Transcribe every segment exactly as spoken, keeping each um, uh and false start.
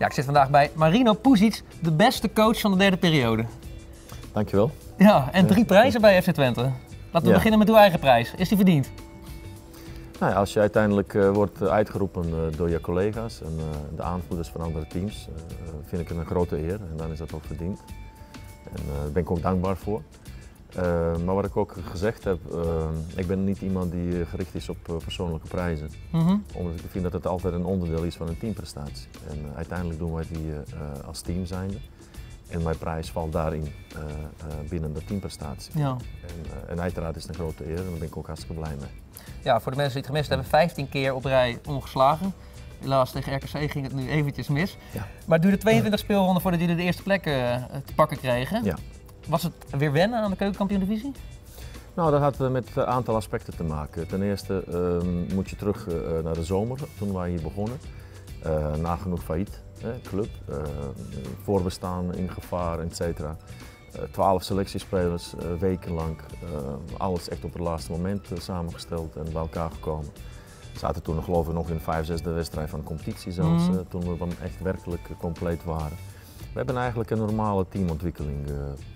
Ja, ik zit vandaag bij Marino Pusic, de beste coach van de derde periode. Dankjewel. Ja, en drie prijzen bij F C Twente. Laten we ja. beginnen met uw eigen prijs. Is die verdiend? Nou ja, als je uiteindelijk uh, wordt uitgeroepen uh, door je collega's en uh, de aanvoerders van andere teams, uh, vind ik het een grote eer en dan is dat ook verdiend. En uh, daar ben ik ook dankbaar voor. Uh, maar wat ik ook gezegd heb, uh, ik ben niet iemand die gericht is op uh, persoonlijke prijzen. Mm-hmm. Omdat ik vind dat het altijd een onderdeel is van een teamprestatie. En uh, uiteindelijk doen wij die uh, als team zijnde. En mijn prijs valt daarin uh, uh, binnen de teamprestatie. Ja. En, uh, en uiteraard is het een grote eer en daar ben ik ook hartstikke blij mee. Ja, voor de mensen die het gemist hebben, vijftien keer op rij ongeslagen. Helaas, tegen R K C ging het nu eventjes mis. Ja. Maar het duurde tweeëntwintig speelronden voordat jullie de eerste plek uh, te pakken kregen. Ja. Was het weer wennen aan de Keuken Kampioen Divisie? Nou, dat had met een aantal aspecten te maken. Ten eerste uh, moet je terug uh, naar de zomer, toen wij hier begonnen. Uh, nagenoeg failliet, hè, club, uh, voorbestaan in gevaar, et cetera. Uh, twaalf selectiespelers, uh, wekenlang, uh, alles echt op het laatste moment uh, samengesteld en bij elkaar gekomen. We zaten toen geloof ik nog in de vijf, zesde wedstrijd van de competitie zelfs, mm. uh, toen we dan echt werkelijk uh, compleet waren. We hebben eigenlijk een normale teamontwikkeling. Uh,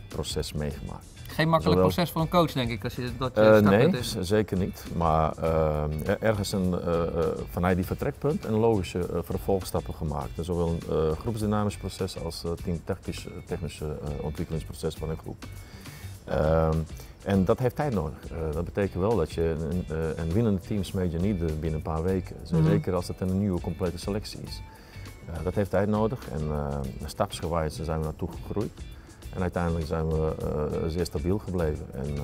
proces meegemaakt. Geen makkelijk Zowel... proces voor een coach, denk ik, als je dat uh, nee, is. Zeker niet. Maar uh, ergens een, uh, vanuit die vertrekpunt een logische uh, vervolgstappen gemaakt. Zowel een uh, groepsdynamisch proces als uh, teamtactisch technisch uh, ontwikkelingsproces van een groep. Uh, en dat heeft tijd nodig. Uh, dat betekent wel dat je een, een winnende team smeet je niet binnen een paar weken. Mm-hmm. Zeker als het een nieuwe complete selectie is. Uh, dat heeft tijd nodig en uh, stapsgewijs zijn we naartoe gegroeid. En uiteindelijk zijn we uh, zeer stabiel gebleven. En, uh,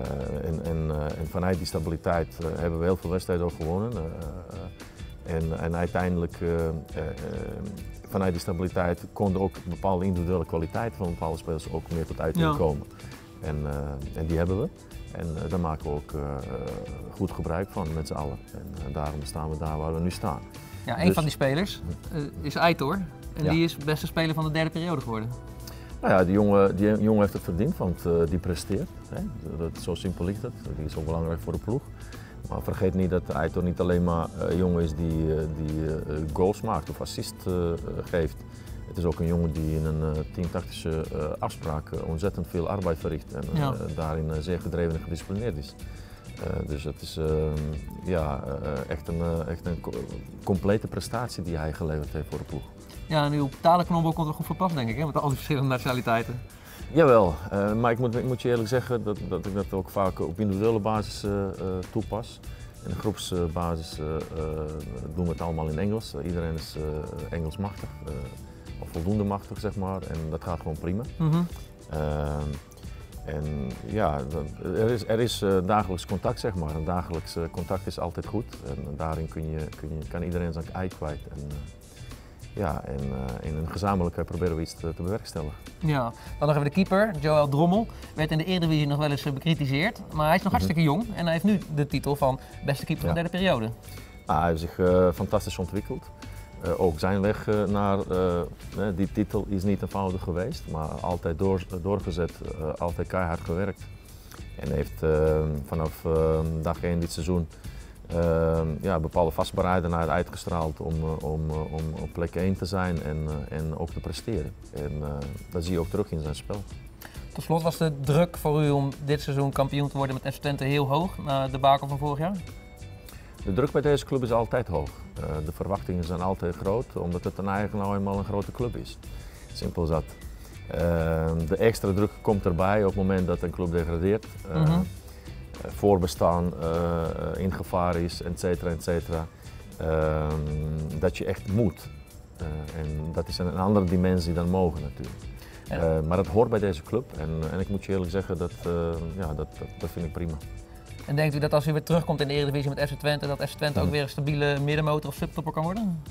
uh, en, en, uh, en vanuit die stabiliteit uh, hebben we heel veel wedstrijden ook gewonnen. Uh, uh, en, en uiteindelijk, uh, uh, vanuit die stabiliteit, kon ook een bepaalde individuele kwaliteit van bepaalde spelers ook meer tot uiting ja. komen. En, uh, en die hebben we. En uh, daar maken we ook uh, goed gebruik van met z'n allen. En uh, daarom staan we daar waar we nu staan. Ja, een dus... van die spelers uh, is Aitor. En ja. die is beste speler van de derde periode geworden. Nou ja, die jongen, die jongen heeft het verdiend, want uh, die presteert. Hè? Dat, zo simpel ligt het. Die is ook belangrijk voor de ploeg. Maar vergeet niet dat Aitor niet alleen maar een uh, jongen is die, uh, die uh, goals maakt of assist uh, geeft. Het is ook een jongen die in een uh, teamtactische uh, afspraak uh, ontzettend veel arbeid verricht en uh, ja. uh, daarin uh, zeer gedreven en gedisciplineerd is. Uh, dus het is uh, ja, uh, echt een, uh, echt een co complete prestatie die hij geleverd heeft voor de ploeg. Ja, en uw talenknobbel komt er goed voor pas, denk ik, hè? Met al die verschillende nationaliteiten. Jawel, uh, maar ik moet, ik moet je eerlijk zeggen dat, dat ik dat ook vaak op individuele basis uh, toepas. En groepsbasis uh, uh, doen we het allemaal in Engels. Uh, iedereen is uh, Engels machtig, uh, of voldoende machtig, zeg maar. En dat gaat gewoon prima. Mm-hmm. uh, En ja, er is, er is uh, dagelijks contact, zeg maar. En dagelijks uh, contact is altijd goed. En, en daarin kun je, kun je, kan iedereen zijn ei kwijt. En, uh, ja, en uh, in een gezamenlijkheid proberen we iets te, te bewerkstelligen. Ja, dan nog even de keeper, Joël Drommel. Werd in de Eredivisie nog wel eens bekritiseerd. Maar hij is nog mm-hmm. hartstikke jong en hij heeft nu de titel van beste keeper ja. van de derde periode. Nou, hij heeft zich uh, fantastisch ontwikkeld. Uh, ook zijn weg uh, naar uh, die titel is niet eenvoudig geweest, maar altijd door, doorgezet, uh, altijd keihard gewerkt. En heeft uh, vanaf uh, dag één dit seizoen uh, ja, bepaalde vastberadenheid uitgestraald om, uh, om, uh, om op plek één te zijn en, uh, en ook te presteren. En uh, dat zie je ook terug in zijn spel. Tot slot, was de druk voor u om dit seizoen kampioen te worden met F C Twente heel hoog na de bakel van vorig jaar? De druk bij deze club is altijd hoog. Uh, de verwachtingen zijn altijd groot, omdat het eigenlijk nou eenmaal een grote club is. Simpel zat. Uh, de extra druk komt erbij op het moment dat een club degradeert, uh, mm-hmm. uh, voorbestaan, uh, in gevaar is, et cetera, et cetera. Uh, dat je echt moet. Uh, en dat is een andere dimensie dan mogen natuurlijk. Ja. Uh, maar dat hoort bij deze club en, en ik moet je eerlijk zeggen, dat, uh, ja, dat, dat, dat vind ik prima. En denkt u dat als u weer terugkomt in de Eredivisie met F C Twente, dat F C Twente ook weer een stabiele middenmotor of subtopper kan worden?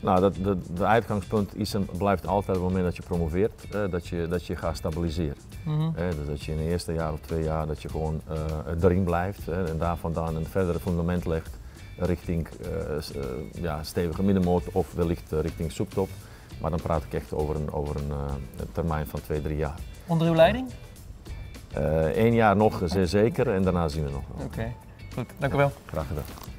Nou, dat, dat, de uitgangspunt is en blijft altijd op het moment dat je promoveert, eh, dat, je, dat je gaat stabiliseren. Mm-hmm. eh, dus dat je in het eerste jaar of twee jaar dat je gewoon uh, erin blijft eh, en daar vandaan een verdere fundament legt richting uh, uh, ja, stevige middenmotor of wellicht uh, richting subtop. Maar dan praat ik echt over een, over een uh, termijn van twee, drie jaar. Onder uw leiding? Eén uh, jaar nog, zeer zeker, en daarna zien we nog. Oké, okay. Goed. Dank u wel. Graag gedaan.